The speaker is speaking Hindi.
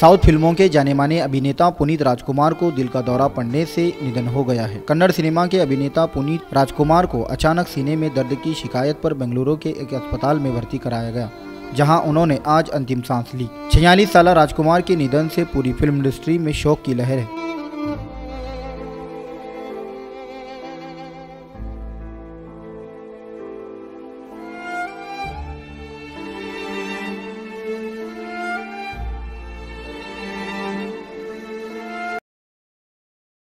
साउथ फिल्मों के जाने माने अभिनेता पुनीत राजकुमार को दिल का दौरा पड़ने से निधन हो गया है। कन्नड़ सिनेमा के अभिनेता पुनीत राजकुमार को अचानक सीने में दर्द की शिकायत पर बेंगलुरु के एक अस्पताल में भर्ती कराया गया, जहां उन्होंने आज अंतिम सांस ली। 46 साल राजकुमार के निधन से पूरी फिल्म इंडस्ट्री में शोक की लहर है।